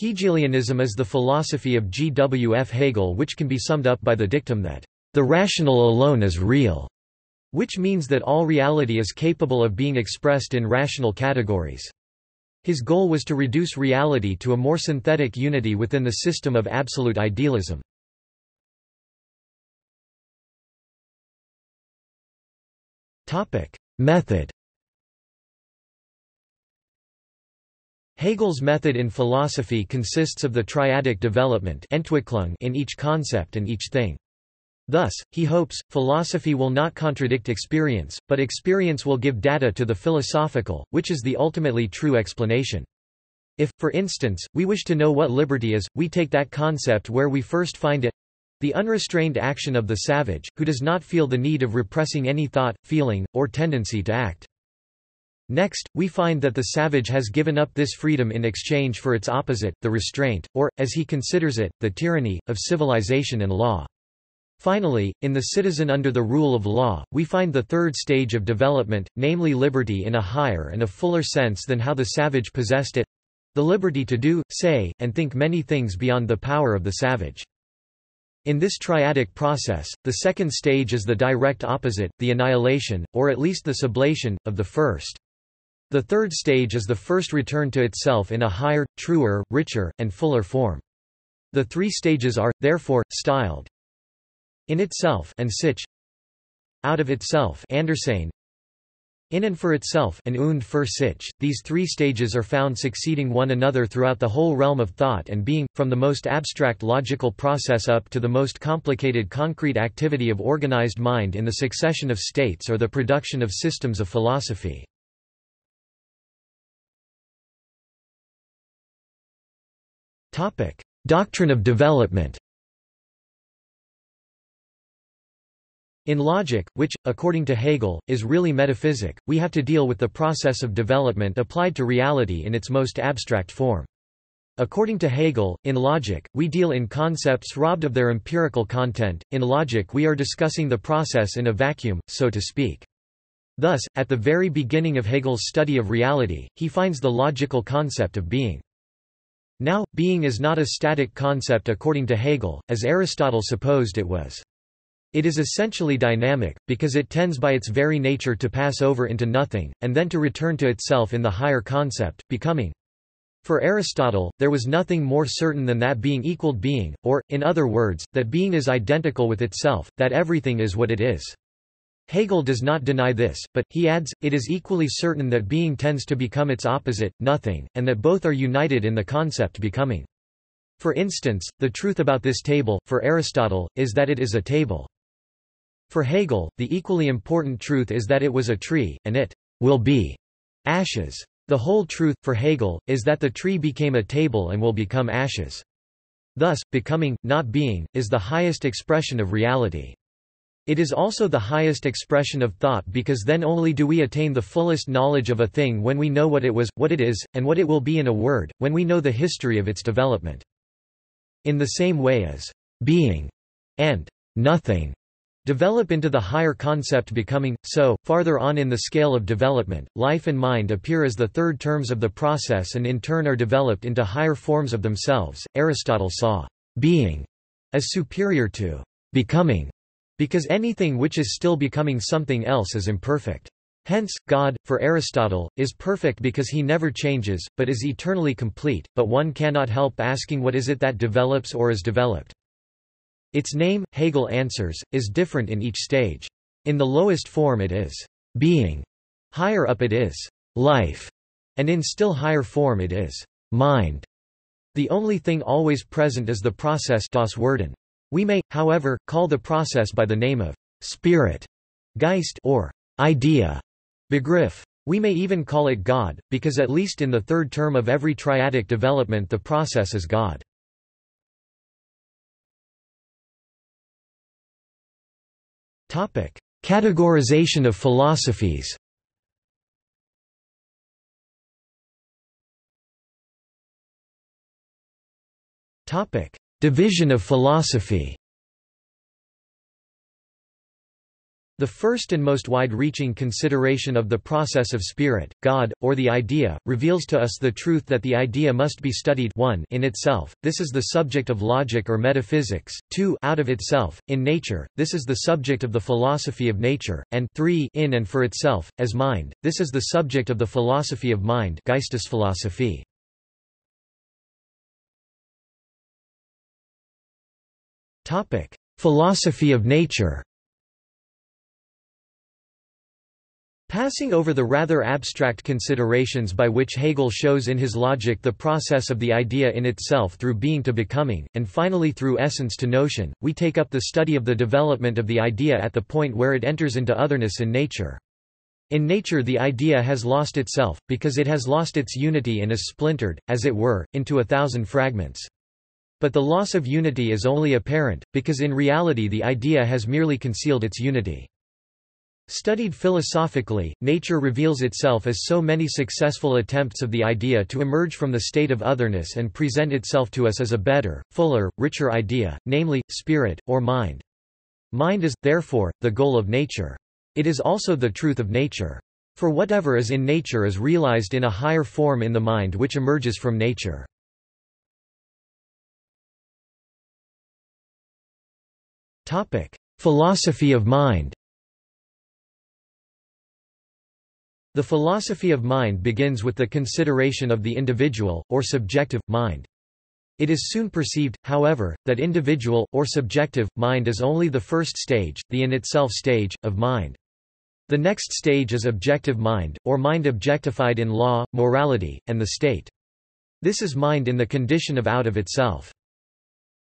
Hegelianism is the philosophy of G. W. F. Hegel, which can be summed up by the dictum that the rational alone is real, which means that all reality is capable of being expressed in rational categories. His goal was to reduce reality to a more synthetic unity within the system of absolute idealism. Method. Hegel's method in philosophy consists of the triadic development Entwicklung in each concept and each thing. Thus, he hopes, philosophy will not contradict experience, but experience will give data to the philosophical, which is the ultimately true explanation. If, for instance, we wish to know what liberty is, we take that concept where we first find it, the unrestrained action of the savage, who does not feel the need of repressing any thought, feeling, or tendency to act. Next, we find that the savage has given up this freedom in exchange for its opposite, the restraint, or, as he considers it, the tyranny, of civilization and law. Finally, in the citizen under the rule of law, we find the third stage of development, namely liberty in a higher and a fuller sense than how the savage possessed it—the liberty to do, say, and think many things beyond the power of the savage. In this triadic process, the second stage is the direct opposite, the annihilation, or at least the sublation, of the first. The third stage is the first return to itself in a higher, truer, richer, and fuller form. The three stages are, therefore, styled in itself and sich, out of itself Andersane, in and for itself and und für sich. These three stages are found succeeding one another throughout the whole realm of thought and being, from the most abstract logical process up to the most complicated concrete activity of organized mind in the succession of states or the production of systems of philosophy. Doctrine of development. In logic, which, according to Hegel, is really metaphysic, we have to deal with the process of development applied to reality in its most abstract form. According to Hegel, in logic, we deal in concepts robbed of their empirical content. In logic we are discussing the process in a vacuum, so to speak. Thus, at the very beginning of Hegel's study of reality, he finds the logical concept of being. Now, being is not a static concept according to Hegel, as Aristotle supposed it was. It is essentially dynamic, because it tends by its very nature to pass over into nothing, and then to return to itself in the higher concept, becoming. For Aristotle, there was nothing more certain than that being equaled being, or, in other words, that being is identical with itself, that everything is what it is. Hegel does not deny this, but, he adds, it is equally certain that being tends to become its opposite, nothing, and that both are united in the concept becoming. For instance, the truth about this table, for Aristotle, is that it is a table. For Hegel, the equally important truth is that it was a tree, and it will be ashes. The whole truth, for Hegel, is that the tree became a table and will become ashes. Thus, becoming, not being, is the highest expression of reality. It is also the highest expression of thought, because then only do we attain the fullest knowledge of a thing when we know what it was, what it is, and what it will be, in a word, when we know the history of its development. In the same way as being and nothing develop into the higher concept becoming, so, farther on in the scale of development, life and mind appear as the third terms of the process and in turn are developed into higher forms of themselves. Aristotle saw being as superior to becoming, because anything which is still becoming something else is imperfect. Hence, God, for Aristotle, is perfect because he never changes, but is eternally complete, but one cannot help asking what is it that develops or is developed. Its name, Hegel answers, is different in each stage. In the lowest form it is being, higher up it is life, and in still higher form it is mind. The only thing always present is the process, Das Worden. We may, however, call the process by the name of spirit, Geist, or idea, Begriff. We may even call it God, because at least in the third term of every triadic development the process is God. Categorization of philosophies. Division of philosophy. The first and most wide-reaching consideration of the process of spirit, God, or the idea, reveals to us the truth that the idea must be studied 1 in itself, this is the subject of logic or metaphysics, 2 out of itself, in nature, this is the subject of the philosophy of nature, and 3 in and for itself, as mind, this is the subject of the philosophy of mind Geistesphilosophie. Philosophy of nature. Passing over the rather abstract considerations by which Hegel shows in his logic the process of the idea in itself through being to becoming, and finally through essence to notion, we take up the study of the development of the idea at the point where it enters into otherness in nature. In nature the idea has lost itself, because it has lost its unity and is splintered, as it were, into 1,000 fragments. But the loss of unity is only apparent, because in reality the idea has merely concealed its unity. Studied philosophically, nature reveals itself as so many successful attempts of the idea to emerge from the state of otherness and present itself to us as a better, fuller, richer idea, namely, spirit, or mind. Mind is, therefore, the goal of nature. It is also the truth of nature. For whatever is in nature is realized in a higher form in the mind which emerges from nature. Philosophy of mind. The philosophy of mind begins with the consideration of the individual, or subjective, mind. It is soon perceived, however, that individual, or subjective, mind is only the first stage, the in-itself stage, of mind. The next stage is objective mind, or mind objectified in law, morality, and the state. This is mind in the condition of out of itself.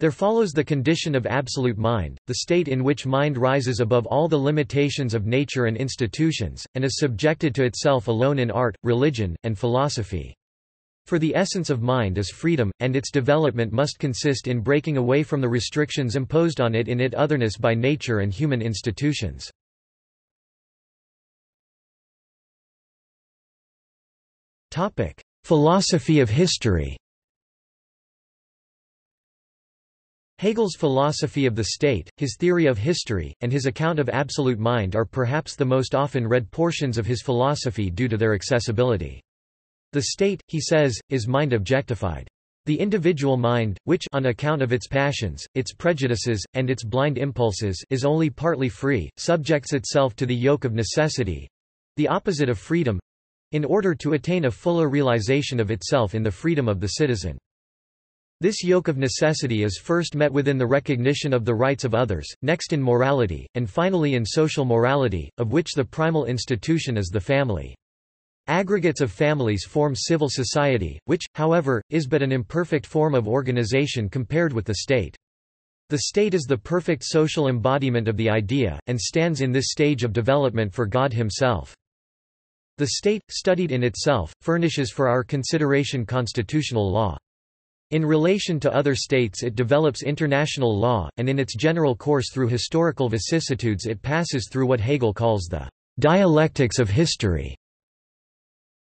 There follows the condition of absolute mind, the state in which mind rises above all the limitations of nature and institutions, and is subjected to itself alone in art, religion, and philosophy. For the essence of mind is freedom, and its development must consist in breaking away from the restrictions imposed on it in its otherness by nature and human institutions. Philosophy of history. Hegel's philosophy of the state, his theory of history, and his account of absolute mind are perhaps the most often read portions of his philosophy due to their accessibility. The state, he says, is mind objectified. The individual mind, which, on account of its passions, its prejudices, and its blind impulses, is only partly free, subjects itself to the yoke of necessity—the opposite of freedom—in order to attain a fuller realization of itself in the freedom of the citizen. This yoke of necessity is first met within the recognition of the rights of others, next in morality, and finally in social morality, of which the primal institution is the family. Aggregates of families form civil society, which, however, is but an imperfect form of organization compared with the state. The state is the perfect social embodiment of the idea, and stands in this stage of development for God himself. The state, studied in itself, furnishes for our consideration constitutional law. In relation to other states it develops international law, and in its general course through historical vicissitudes it passes through what Hegel calls the dialectics of history.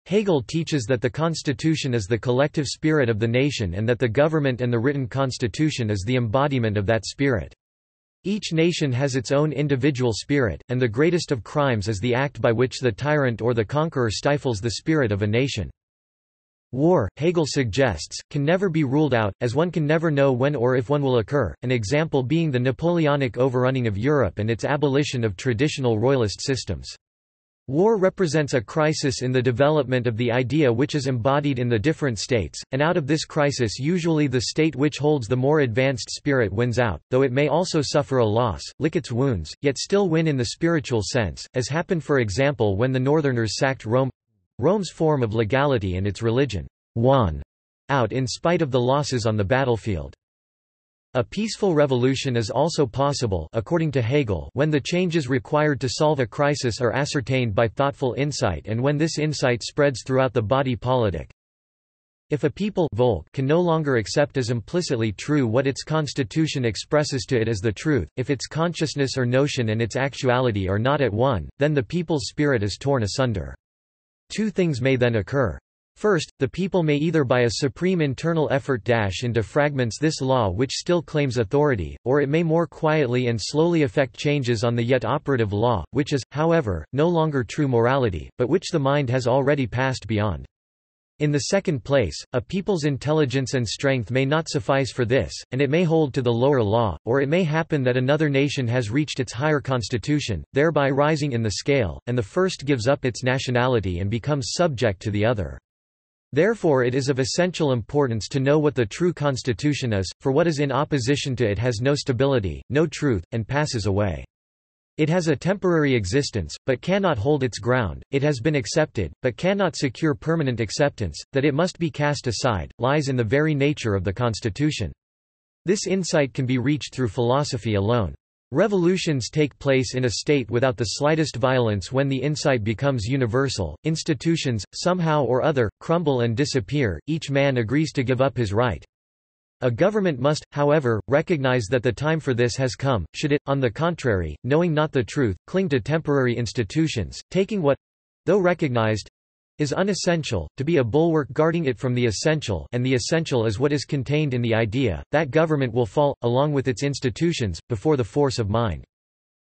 Hegel teaches that the constitution is the collective spirit of the nation and that the government and the written constitution is the embodiment of that spirit. Each nation has its own individual spirit, and the greatest of crimes is the act by which the tyrant or the conqueror stifles the spirit of a nation. War, Hegel suggests, can never be ruled out, as one can never know when or if one will occur, an example being the Napoleonic overrunning of Europe and its abolition of traditional royalist systems. War represents a crisis in the development of the idea which is embodied in the different states, and out of this crisis usually the state which holds the more advanced spirit wins out, though it may also suffer a loss, lick its wounds, yet still win in the spiritual sense, as happened for example when the Northerners sacked Rome. Rome's form of legality and its religion won out in spite of the losses on the battlefield. A peaceful revolution is also possible, according to Hegel, when the changes required to solve a crisis are ascertained by thoughtful insight and when this insight spreads throughout the body politic. If a people, Volk, can no longer accept as implicitly true what its constitution expresses to it as the truth, if its consciousness or notion and its actuality are not at one, then the people's spirit is torn asunder. Two things may then occur. First, the people may either by a supreme internal effort dash into fragments this law which still claims authority, or it may more quietly and slowly effect changes on the yet operative law, which is, however, no longer true morality, but which the mind has already passed beyond. In the second place, a people's intelligence and strength may not suffice for this, and it may hold to the lower law, or it may happen that another nation has reached its higher constitution, thereby rising in the scale, and the first gives up its nationality and becomes subject to the other. Therefore it is of essential importance to know what the true constitution is, for what is in opposition to it has no stability, no truth, and passes away. It has a temporary existence, but cannot hold its ground, it has been accepted, but cannot secure permanent acceptance, that it must be cast aside, lies in the very nature of the constitution. This insight can be reached through philosophy alone. Revolutions take place in a state without the slightest violence when the insight becomes universal. Institutions, somehow or other, crumble and disappear, each man agrees to give up his right. A government must, however, recognize that the time for this has come, should it, on the contrary, knowing not the truth, cling to temporary institutions, taking what—though recognized— is unessential, to be a bulwark guarding it from the essential, and the essential is what is contained in the idea, that government will fall, along with its institutions, before the force of mind.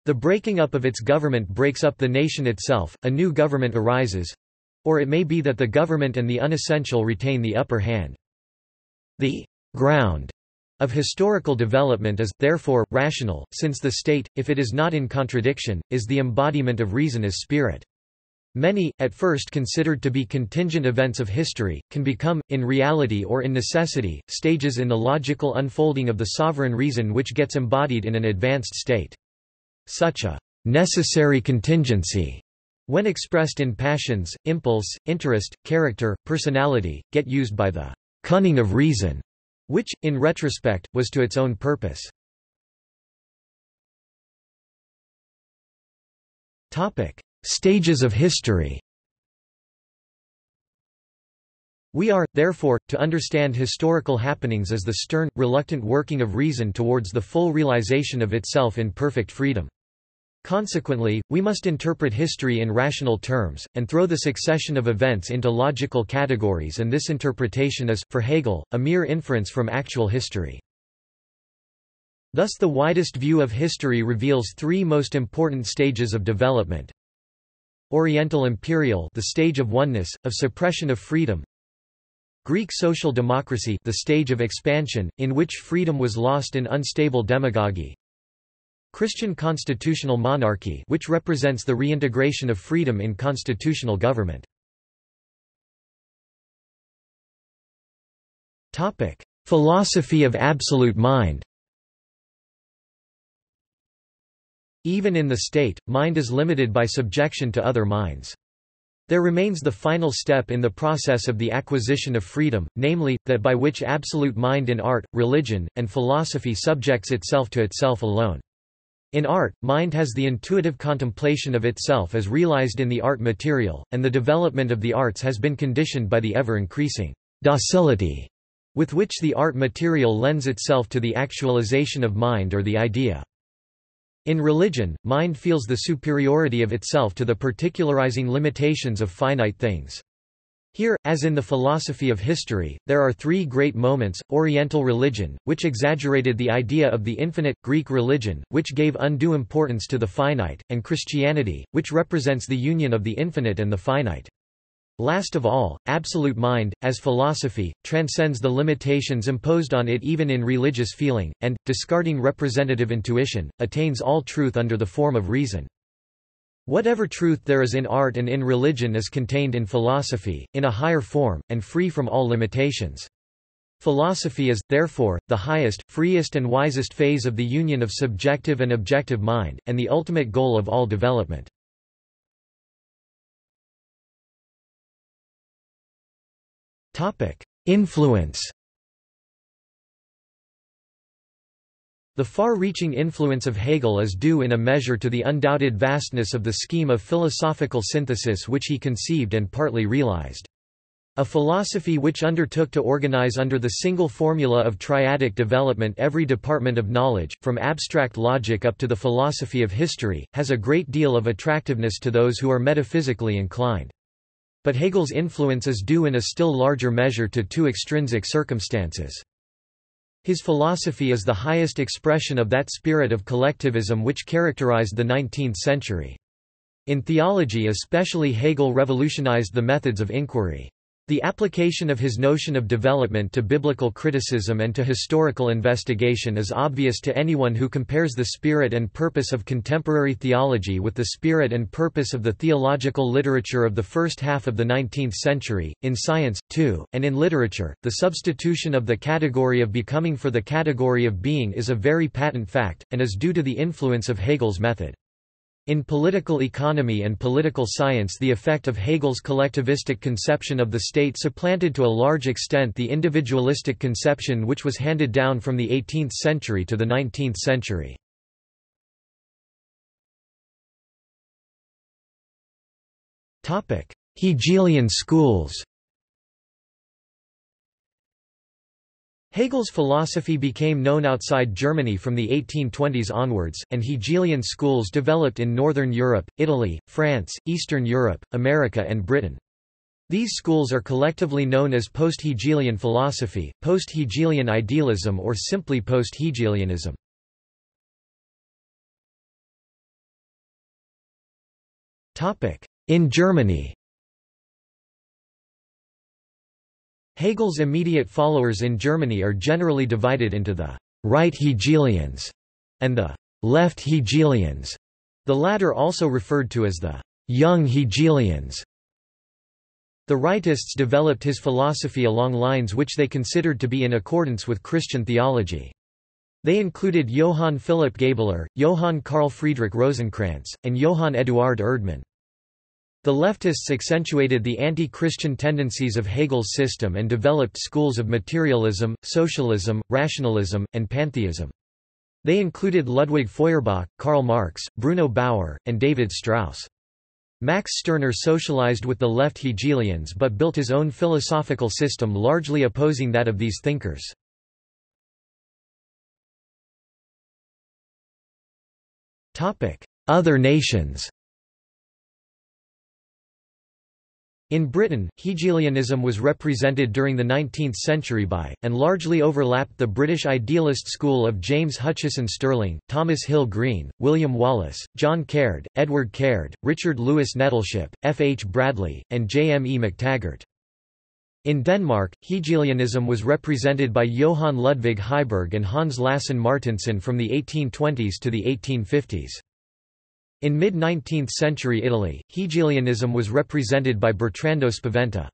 The breaking up of its government breaks up the nation itself, a new government arises—or it may be that the government and the unessential retain the upper hand. The ground of historical development is, therefore, rational, since the state, if it is not in contradiction, is the embodiment of reason as spirit. Many, at first considered to be contingent events of history, can become, in reality or in necessity, stages in the logical unfolding of the sovereign reason which gets embodied in an advanced state. Such a necessary contingency, when expressed in passions, impulse, interest, character, personality, get used by the cunning of reason, which, in retrospect, was to its own purpose. Stages of history. We are, therefore, to understand historical happenings as the stern, reluctant working of reason towards the full realization of itself in perfect freedom. Consequently, we must interpret history in rational terms, and throw the succession of events into logical categories, and this interpretation is, for Hegel, a mere inference from actual history. Thus the widest view of history reveals three most important stages of development. Oriental imperial, the stage of oneness, of suppression of freedom. Greek social democracy, the stage of expansion, in which freedom was lost in unstable demagogy. Christian constitutional monarchy, which represents the reintegration of freedom in constitutional government. Topic: Philosophy of absolute mind. Even in the state, mind is limited by subjection to other minds. There remains the final step in the process of the acquisition of freedom, namely, that by which absolute mind in art, religion, and philosophy subjects itself to itself alone. In art, mind has the intuitive contemplation of itself as realized in the art material, and the development of the arts has been conditioned by the ever-increasing docility with which the art material lends itself to the actualization of mind or the idea. In religion, mind feels the superiority of itself to the particularizing limitations of finite things. Here, as in the philosophy of history, there are three great moments: Oriental religion, which exaggerated the idea of the infinite, Greek religion, which gave undue importance to the finite, and Christianity, which represents the union of the infinite and the finite. Last of all, absolute mind, as philosophy, transcends the limitations imposed on it even in religious feeling, and, discarding representative intuition, attains all truth under the form of reason. Whatever truth there is in art and in religion is contained in philosophy, in a higher form, and free from all limitations. Philosophy is, therefore, the highest, freest and wisest phase of the union of subjective and objective mind, and the ultimate goal of all development. Influence. The far-reaching influence of Hegel is due in a measure to the undoubted vastness of the scheme of philosophical synthesis which he conceived and partly realized. A philosophy which undertook to organize under the single formula of triadic development every department of knowledge, from abstract logic up to the philosophy of history, has a great deal of attractiveness to those who are metaphysically inclined. But Hegel's influence is due in a still larger measure to two extrinsic circumstances. His philosophy is the highest expression of that spirit of collectivism which characterized the 19th century. In theology especially, Hegel revolutionized the methods of inquiry. The application of his notion of development to biblical criticism and to historical investigation is obvious to anyone who compares the spirit and purpose of contemporary theology with the spirit and purpose of the theological literature of the first half of the 19th century. In science, too, and in literature, the substitution of the category of becoming for the category of being is a very patent fact, and is due to the influence of Hegel's method. In political economy and political science, the effect of Hegel's collectivistic conception of the state supplanted to a large extent the individualistic conception which was handed down from the 18th century to the 19th century. Hegelian schools. Hegel's philosophy became known outside Germany from the 1820s onwards, and Hegelian schools developed in Northern Europe, Italy, France, Eastern Europe, America and Britain. These schools are collectively known as post-Hegelian philosophy, post-Hegelian idealism, or simply post-Hegelianism. In Germany, Hegel's immediate followers in Germany are generally divided into the «right Hegelians» and the «left Hegelians», the latter also referred to as the «young Hegelians». The rightists developed his philosophy along lines which they considered to be in accordance with Christian theology. They included Johann Philipp Gabler, Johann Karl Friedrich Rosenkranz, and Johann Eduard Erdmann. The leftists accentuated the anti-Christian tendencies of Hegel's system and developed schools of materialism, socialism, rationalism, and pantheism. They included Ludwig Feuerbach, Karl Marx, Bruno Bauer, and David Strauss. Max Stirner socialized with the left Hegelians but built his own philosophical system largely opposing that of these thinkers. Other nations. In Britain, Hegelianism was represented during the 19th century by, and largely overlapped the British idealist school of James Hutchison Stirling, Thomas Hill Green, William Wallace, John Caird, Edward Caird, Richard Lewis Nettleship, F. H. Bradley, and J. M. E. McTaggart. In Denmark, Hegelianism was represented by Johann Ludwig Heiberg and Hans Lassen Martensen from the 1820s to the 1850s. In mid-19th century Italy, Hegelianism was represented by Bertrando Spaventa.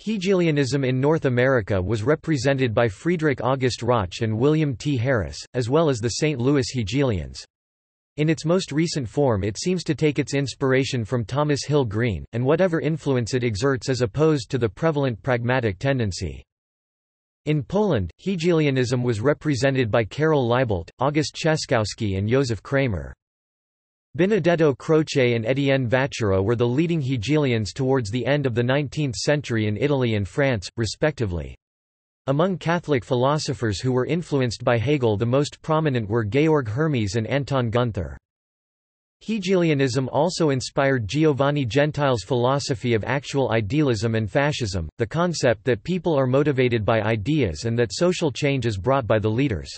Hegelianism in North America was represented by Friedrich August Rauch and William T. Harris, as well as the St. Louis Hegelians. In its most recent form, it seems to take its inspiration from Thomas Hill Green, and whatever influence it exerts is opposed to the prevalent pragmatic tendency. In Poland, Hegelianism was represented by Karol Leibolt, August Czeskowski and Joseph Kramer. Benedetto Croce and Étienne Vaccara were the leading Hegelians towards the end of the 19th century in Italy and France, respectively. Among Catholic philosophers who were influenced by Hegel, the most prominent were Georg Hermes and Anton Gunther. Hegelianism also inspired Giovanni Gentile's philosophy of actual idealism and fascism, the concept that people are motivated by ideas and that social change is brought by the leaders.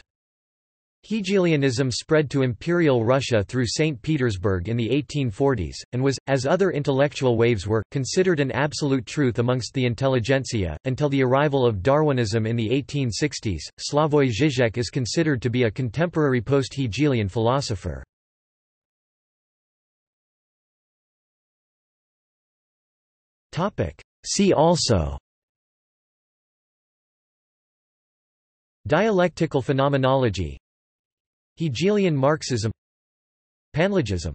Hegelianism spread to Imperial Russia through St. Petersburg in the 1840s, and was, as other intellectual waves were, considered an absolute truth amongst the intelligentsia, until the arrival of Darwinism in the 1860s. Slavoj Žižek is considered to be a contemporary post-Hegelian philosopher. See also: Dialectical phenomenology, Hegelian Marxism, Panlogism.